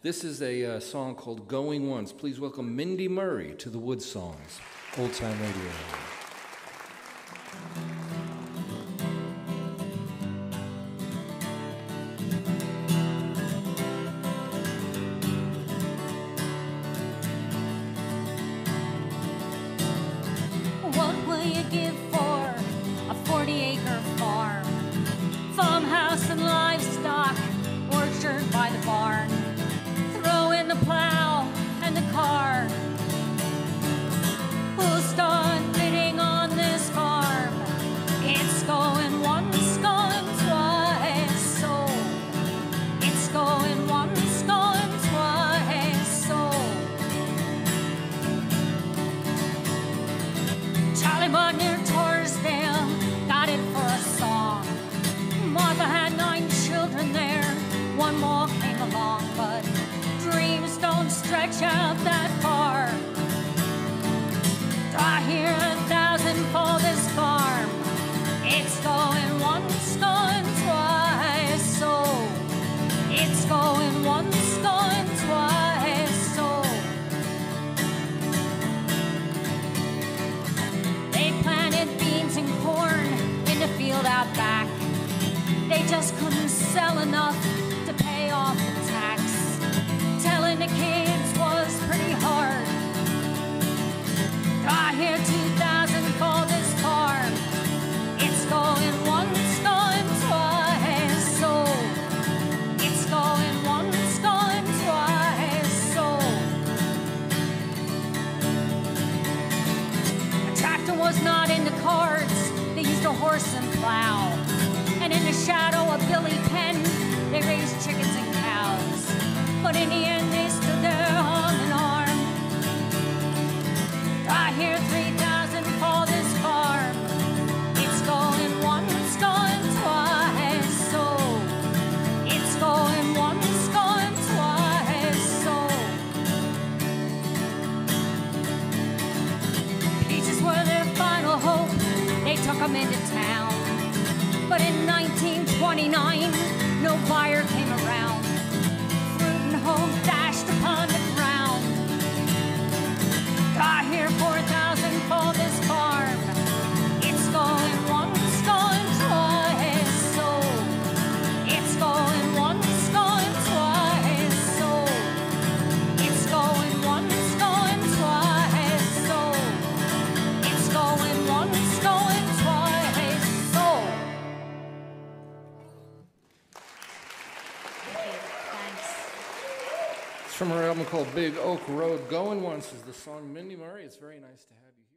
This is a song called Going Once. Please welcome Mindy Murray to the WoodSongs Old-Time Radio Hour. From her album called Big Oak Road, Going Once is the song Mindy Murray. It's very nice to have you.